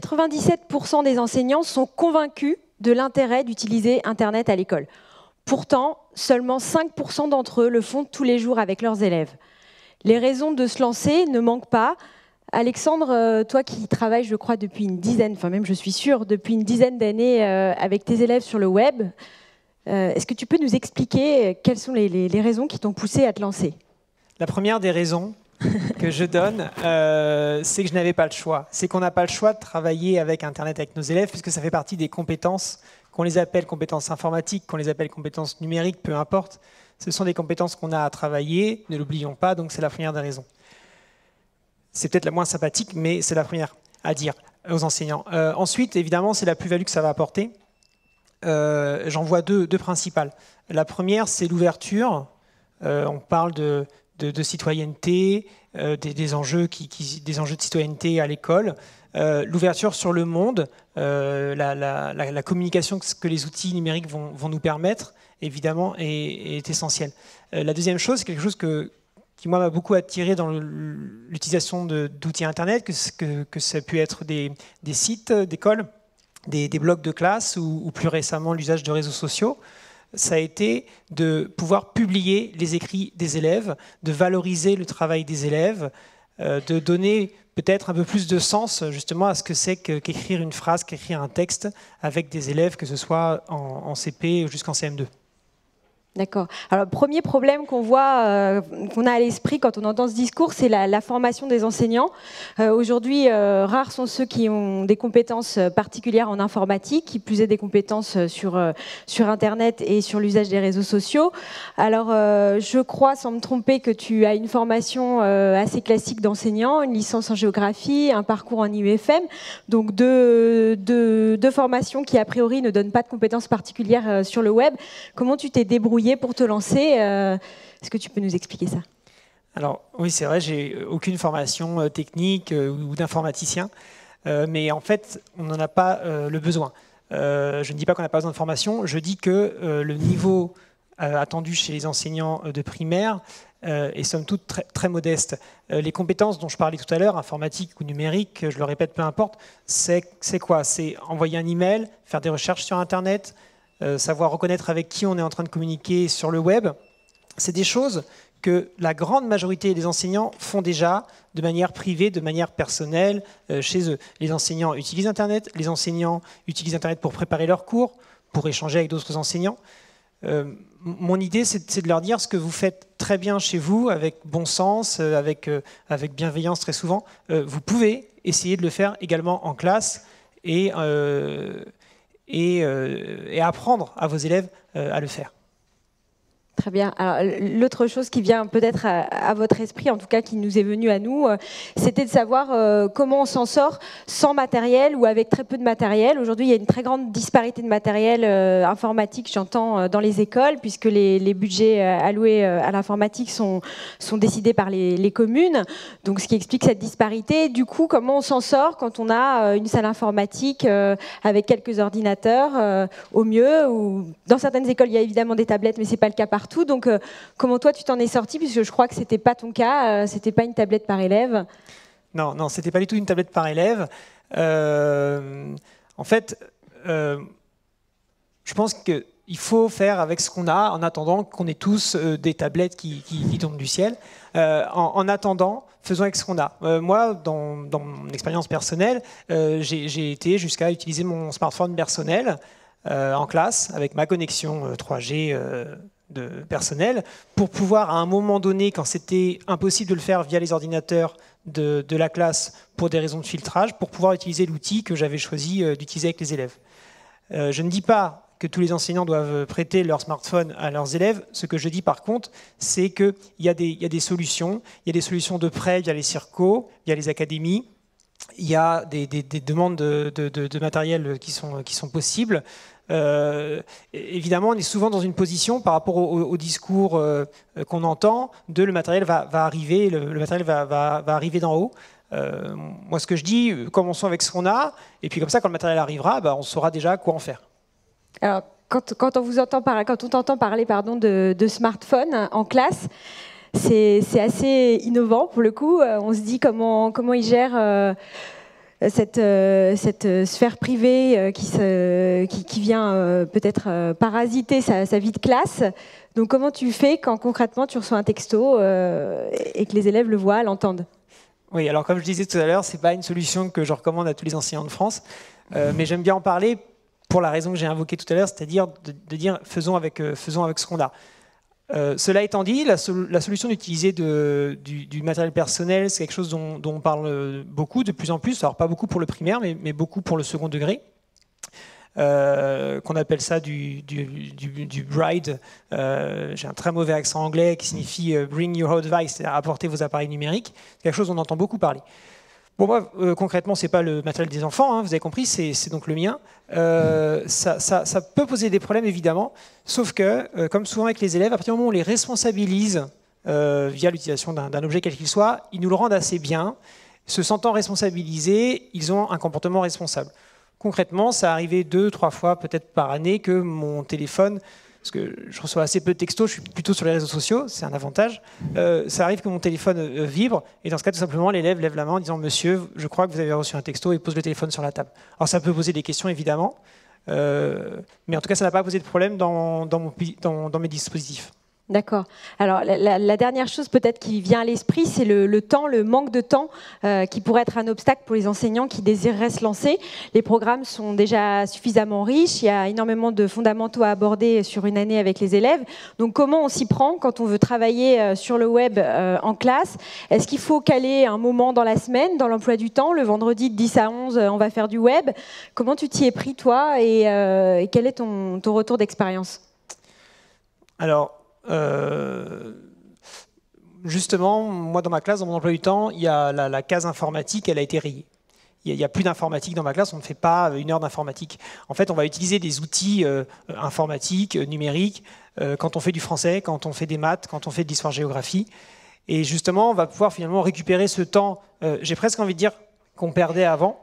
97% des enseignants sont convaincus de l'intérêt d'utiliser Internet à l'école. Pourtant, seulement 5% d'entre eux le font tous les jours avec leurs élèves. Les raisons de se lancer ne manquent pas. Alexandre, toi qui travailles, je crois, depuis une dizaine, enfin même je suis sûre, depuis une dizaine d'années avec tes élèves sur le web, est-ce que tu peux nous expliquer quelles sont les raisons qui t'ont poussé à te lancer? La première des raisons que je donne, c'est que je n'avais pas le choix. C'est qu'on n'a pas le choix de travailler avec Internet, avec nos élèves, puisque ça fait partie des compétences, qu'on les appelle compétences informatiques, qu'on les appelle compétences numériques, peu importe. Ce sont des compétences qu'on a à travailler, ne l'oublions pas, donc c'est la première des raisons. C'est peut-être la moins sympathique, mais c'est la première à dire aux enseignants. Ensuite, évidemment, c'est la plus-value que ça va apporter. J'en vois deux principales. La première, c'est l'ouverture. On parle de citoyenneté, des enjeux des enjeux de citoyenneté à l'école, l'ouverture sur le monde, la communication que les outils numériques vont nous permettre, évidemment, est essentielle. La deuxième chose, c'est quelque chose qui moi m'a beaucoup attiré dans l'utilisation d'outils Internet, que ça a pu être des sites d'école, des blogs de classe ou plus récemment l'usage de réseaux sociaux. Ça a été de pouvoir publier les écrits des élèves, de valoriser le travail des élèves, de donner peut-être un peu plus de sens justement à ce que c'est qu'écrire une phrase, qu'écrire un texte avec des élèves, que ce soit en CP ou jusqu'en CM2. D'accord. Alors, premier problème qu'on voit, qu'on a à l'esprit quand on entend ce discours, c'est la formation des enseignants. Aujourd'hui, rares sont ceux qui ont des compétences particulières en informatique, qui plus est des compétences sur Internet et sur l'usage des réseaux sociaux. Alors, je crois, sans me tromper, que tu as une formation assez classique d'enseignant, une licence en géographie, un parcours en IUFM, donc deux formations qui, a priori, ne donnent pas de compétences particulières sur le web. Comment tu t'es débrouillé pour te lancer? Est-ce que tu peux nous expliquer ça? Alors oui, c'est vrai, j'ai aucune formation technique ou d'informaticien, mais en fait, on n'en a pas le besoin. Je ne dis pas qu'on n'a pas besoin de formation, je dis que le niveau attendu chez les enseignants de primaire est somme toute très, très modeste. Les compétences dont je parlais tout à l'heure, informatique ou numérique, je le répète, peu importe, c'est quoi? C'est envoyer un email, faire des recherches sur Internet, savoir reconnaître avec qui on est en train de communiquer sur le web. C'est des choses que la grande majorité des enseignants font déjà de manière privée, de manière personnelle, chez eux. Les enseignants utilisent Internet, les enseignants utilisent Internet pour préparer leurs cours, pour échanger avec d'autres enseignants. Mon idée, c'est de leur dire ce que vous faites très bien chez vous, avec bon sens, avec bienveillance très souvent. Vous pouvez essayer de le faire également en classe et apprendre à vos élèves à le faire. Très bien. Alors, l'autre chose qui vient peut-être à votre esprit, en tout cas qui nous est venue à nous, c'était de savoir comment on s'en sort sans matériel ou avec très peu de matériel. Aujourd'hui, il y a une très grande disparité de matériel informatique, j'entends, dans les écoles, puisque les budgets alloués à l'informatique sont décidés par les communes, donc ce qui explique cette disparité. Du coup, comment on s'en sort quand on a une salle informatique avec quelques ordinateurs, au mieux, ou... Dans certaines écoles, il y a évidemment des tablettes, mais ce n'est pas le cas partout. Donc, comment toi, tu t'en es sorti? Puisque je crois que ce n'était pas ton cas, ce n'était pas une tablette par élève. Non, non, ce n'était pas du tout une tablette par élève. En fait, je pense qu'il faut faire avec ce qu'on a en attendant qu'on ait tous des tablettes qui tombent du ciel. En attendant, faisons avec ce qu'on a. Moi, dans mon expérience personnelle, j'ai été jusqu'à utiliser mon smartphone personnel en classe avec ma connexion 3G de personnel, pour pouvoir à un moment donné, quand c'était impossible de le faire via les ordinateurs de la classe pour des raisons de filtrage, pour pouvoir utiliser l'outil que j'avais choisi d'utiliser avec les élèves. Je ne dis pas que tous les enseignants doivent prêter leur smartphone à leurs élèves. Ce que je dis par contre, c'est qu'il y a des solutions. Il y a des solutions de prêt via les circos, via les académies. Il y a des demandes de matériel qui sont possibles. Évidemment, on est souvent dans une position par rapport au discours qu'on entend de le matériel va arriver, le matériel va arriver d'en haut. Moi, ce que je dis, commençons avec ce qu'on a, et puis comme ça, quand le matériel arrivera, bah, on saura déjà quoi en faire. Alors, quand on t'entend parler, pardon, de smartphone en classe, c'est assez innovant pour le coup. On se dit comment ils gèrent cette sphère privée qui vient peut-être parasiter sa vie de classe. Donc comment tu fais quand concrètement tu reçois un texto et que les élèves le voient, l'entendent? Oui, alors comme je disais tout à l'heure, c'est pas une solution que je recommande à tous les enseignants de France, mais j'aime bien en parler pour la raison que j'ai invoquée tout à l'heure, c'est-à-dire de dire faisons avec ce qu'on a. Cela étant dit, la solution d'utiliser du matériel personnel, c'est quelque chose dont on parle beaucoup, de plus en plus, alors pas beaucoup pour le primaire, mais beaucoup pour le second degré, qu'on appelle ça du BRIDE, j'ai un très mauvais accent anglais qui signifie « bring your own device », c'est-à-dire apporter vos appareils numériques, c'est quelque chose dont on entend beaucoup parler. Bon, moi, concrètement, ce n'est pas le matériel des enfants, hein, vous avez compris, c'est donc le mien. Ça peut poser des problèmes, évidemment, sauf que, comme souvent avec les élèves, à partir du moment où on les responsabilise via l'utilisation d'un objet quel qu'il soit, ils nous le rendent assez bien. Se sentant responsabilisés, ils ont un comportement responsable. Concrètement, ça arrivait 2-3 fois, peut-être par année, que mon téléphone... parce que je reçois assez peu de textos, je suis plutôt sur les réseaux sociaux, c'est un avantage, ça arrive que mon téléphone vibre, et dans ce cas, tout simplement, l'élève lève la main en disant « Monsieur, je crois que vous avez reçu un texto » et pose le téléphone sur la table. Alors ça peut poser des questions, évidemment, mais en tout cas, ça n'a pas posé de problème dans mes dispositifs. D'accord. Alors, la dernière chose peut-être qui vient à l'esprit, c'est le temps, le manque de temps qui pourrait être un obstacle pour les enseignants qui désireraient se lancer. Les programmes sont déjà suffisamment riches, il y a énormément de fondamentaux à aborder sur une année avec les élèves. Donc, comment on s'y prend quand on veut travailler sur le web en classe? Est-ce qu'il faut caler un moment dans la semaine, dans l'emploi du temps, le vendredi de 10 à 11, on va faire du web? Comment tu t'y es pris, toi, et quel est ton retour d'expérience? Alors... justement, moi dans ma classe, dans mon emploi du temps, il y a la case informatique, elle a été rayée. Il n'y a plus d'informatique dans ma classe, on ne fait pas une heure d'informatique. En fait, on va utiliser des outils informatiques, numériques, quand on fait du français, quand on fait des maths, quand on fait de l'histoire-géographie. Et justement, on va pouvoir finalement récupérer ce temps, j'ai presque envie de dire qu'on perdait avant,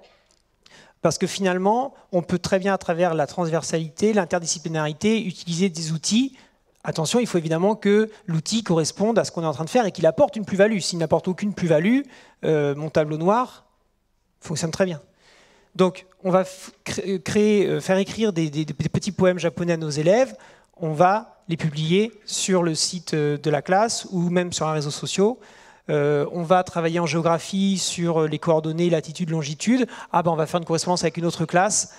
parce que finalement, on peut très bien à travers la transversalité, l'interdisciplinarité, utiliser des outils. Attention, il faut évidemment que l'outil corresponde à ce qu'on est en train de faire et qu'il apporte une plus-value. S'il n'apporte aucune plus-value, mon tableau noir fonctionne très bien. Donc, on va faire écrire des petits poèmes japonais à nos élèves. On va les publier sur le site de la classe ou même sur un réseau social. On va travailler en géographie sur les coordonnées, latitude, longitude. Ah ben, on va faire une correspondance avec une autre classe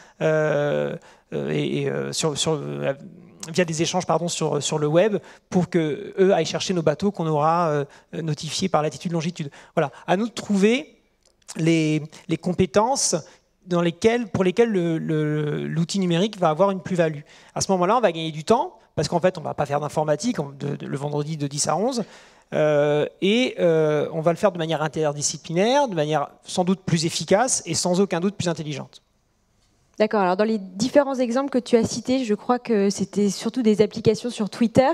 via des échanges sur le web pour qu'eux aillent chercher nos bateaux qu'on aura notifiés par latitude, longitude. Voilà, à nous de trouver les compétences pour lesquelles l'outil numérique va avoir une plus-value. À ce moment-là, on va gagner du temps parce qu'en fait, on ne va pas faire d'informatique le vendredi de 10 à 11 et on va le faire de manière interdisciplinaire, de manière sans doute plus efficace et sans aucun doute plus intelligente. D'accord, alors dans les différents exemples que tu as cités, je crois que c'était surtout des applications sur Twitter,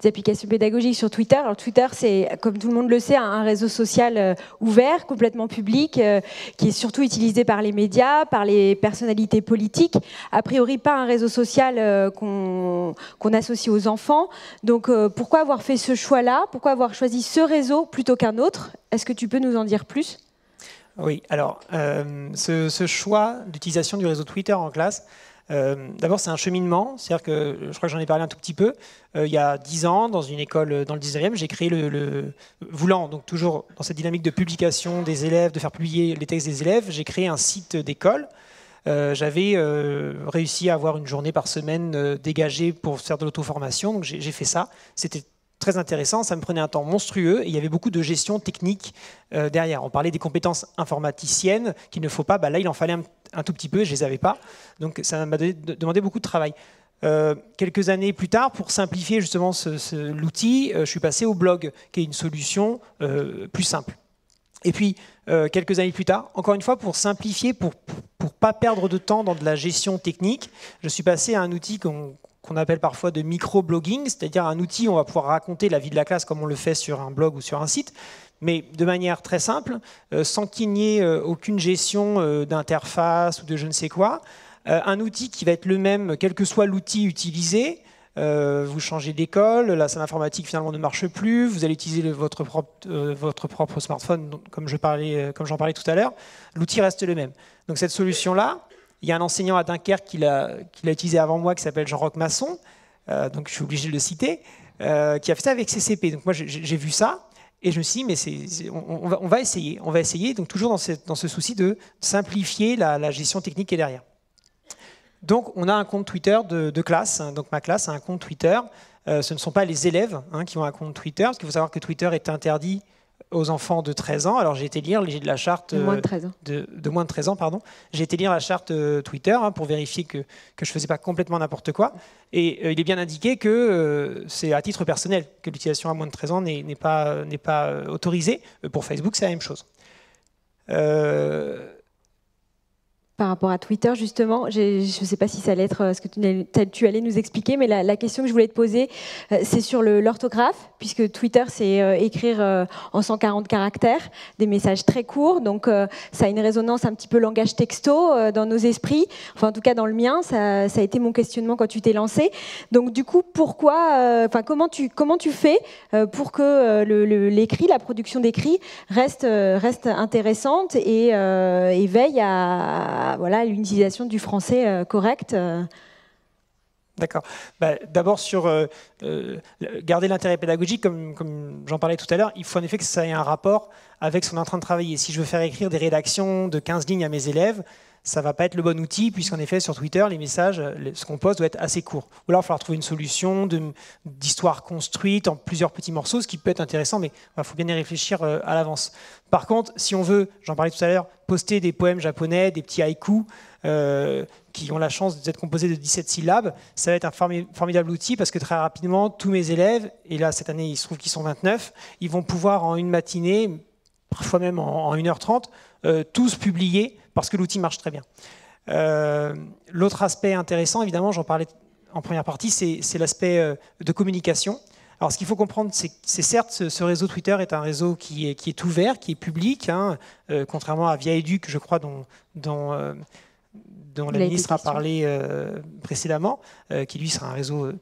des applications pédagogiques sur Twitter. Alors Twitter, c'est, comme tout le monde le sait, un réseau social ouvert, complètement public, qui est surtout utilisé par les médias, par les personnalités politiques. A priori, pas un réseau social qu'on associe aux enfants. Donc pourquoi avoir fait ce choix-là? Pourquoi avoir choisi ce réseau plutôt qu'un autre? Est-ce que tu peux nous en dire plus ? Oui, alors ce choix d'utilisation du réseau Twitter en classe, d'abord c'est un cheminement, c'est-à-dire que je crois que j'en ai parlé un tout petit peu, il y a 10 ans, dans une école dans le 19e, j'ai créé voulant donc toujours dans cette dynamique de publication des élèves, de faire publier les textes des élèves, j'ai créé un site d'école. J'avais réussi à avoir une journée par semaine dégagée pour faire de l'auto-formation, donc j'ai fait ça, c'était très intéressant, ça me prenait un temps monstrueux et il y avait beaucoup de gestion technique derrière. On parlait des compétences informaticiennes qu'il ne faut pas, bah là il en fallait un tout petit peu et je ne les avais pas. Donc ça m'a demandé beaucoup de travail. Quelques années plus tard, pour simplifier justement l'outil, je suis passé au blog, qui est une solution plus simple. Et puis, quelques années plus tard, encore une fois, pour simplifier, pour pas perdre de temps dans de la gestion technique, je suis passé à un outil qu'on appelle parfois de micro-blogging, c'est-à-dire un outil où on va pouvoir raconter la vie de la classe comme on le fait sur un blog ou sur un site, mais de manière très simple, sans qu'il n'y ait aucune gestion d'interface ou de je ne sais quoi. Un outil qui va être le même, quel que soit l'outil utilisé, vous changez d'école, la salle informatique finalement ne marche plus, vous allez utiliser votre propre smartphone, donc, comme j'en parlais tout à l'heure, l'outil reste le même. Donc cette solution-là, il y a un enseignant à Dunkerque qui l'a utilisé avant moi, qui s'appelle Jean-Roch Masson, donc je suis obligé de le citer, qui a fait ça avec CCP. Donc moi j'ai vu ça et je me suis dit, mais on va essayer, donc toujours dans ce souci de simplifier la gestion technique qui est derrière. Donc on a un compte Twitter de classe, donc ma classe a un compte Twitter, ce ne sont pas les élèves qui ont un compte Twitter, parce qu'il faut savoir que Twitter est interdit aux enfants de 13 ans, alors j'ai été lire la charte de moins de 13 ans, pardon. J'ai été lire la charte Twitter pour vérifier que je ne faisais pas complètement n'importe quoi, et il est bien indiqué que c'est à titre personnel que l'utilisation à moins de 13 ans n'est pas autorisée. Pour Facebook c'est la même chose. Par rapport à Twitter, justement, je ne sais pas si ça allait être ce que tu allais nous expliquer, mais la question que je voulais te poser, c'est sur l'orthographe, puisque Twitter, c'est écrire en 140 caractères, des messages très courts, donc ça a une résonance un petit peu langage texto dans nos esprits, enfin en tout cas dans le mien, ça a été mon questionnement quand tu t'es lancé. Donc du coup, comment tu fais pour que l'écrit, la production d'écrit reste intéressante et veille à voilà, l'utilisation du français correct. D'accord. Bah, d'abord, sur garder l'intérêt pédagogique, comme j'en parlais tout à l'heure, il faut en effet que ça ait un rapport avec ce qu'on est en train de travailler. Si je veux faire écrire des rédactions de 15 lignes à mes élèves, ça ne va pas être le bon outil, puisqu'en effet, sur Twitter, les messages, ce qu'on poste doit être assez court. Ou alors, il va falloir trouver une solution d'histoire construite en plusieurs petits morceaux, ce qui peut être intéressant, mais il faut bien y réfléchir à l'avance. Par contre, si on veut, j'en parlais tout à l'heure, poster des poèmes japonais, des petits haïkus, qui ont la chance d'être composés de 17 syllabes, ça va être un formidable outil, parce que très rapidement, tous mes élèves, et là, cette année, il se trouve qu'ils sont 29, ils vont pouvoir, en une matinée, parfois même en 1h30, tous publiés, parce que l'outil marche très bien. L'autre aspect intéressant, évidemment, j'en parlais en première partie, c'est l'aspect de communication. Alors, ce qu'il faut comprendre, c'est certes, ce réseau Twitter est un réseau qui est ouvert, qui est public, contrairement à Viaeduc, je crois, dont la ministre a parlé précédemment, qui, lui, sera un réseau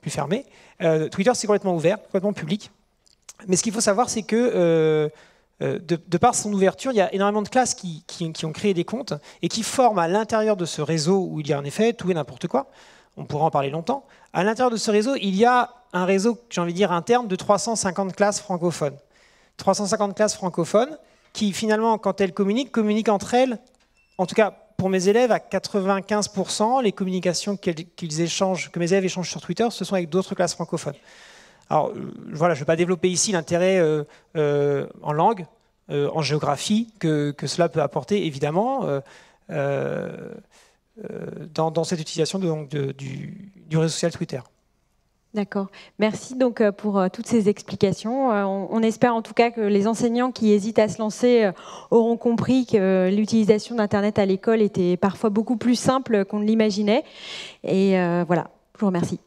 plus fermé. Twitter, c'est complètement ouvert, complètement public. Mais ce qu'il faut savoir, c'est que, de par son ouverture, il y a énormément de classes qui ont créé des comptes et qui forment à l'intérieur de ce réseau, où il y a en effet tout et n'importe quoi, on pourra en parler longtemps, à l'intérieur de ce réseau, il y a un réseau, j'ai envie de dire, interne de 350 classes francophones. 350 classes francophones qui, finalement, quand elles communiquent entre elles, en tout cas pour mes élèves, à 95%, les communications que mes élèves échangent sur Twitter, ce sont avec d'autres classes francophones. Alors, voilà, je ne vais pas développer ici l'intérêt en langue, en géographie, que cela peut apporter, évidemment, dans cette utilisation du réseau social Twitter. D'accord. Merci donc pour toutes ces explications. On espère en tout cas que les enseignants qui hésitent à se lancer auront compris que l'utilisation d'Internet à l'école était parfois beaucoup plus simple qu'on ne l'imaginait. Et voilà, je vous remercie.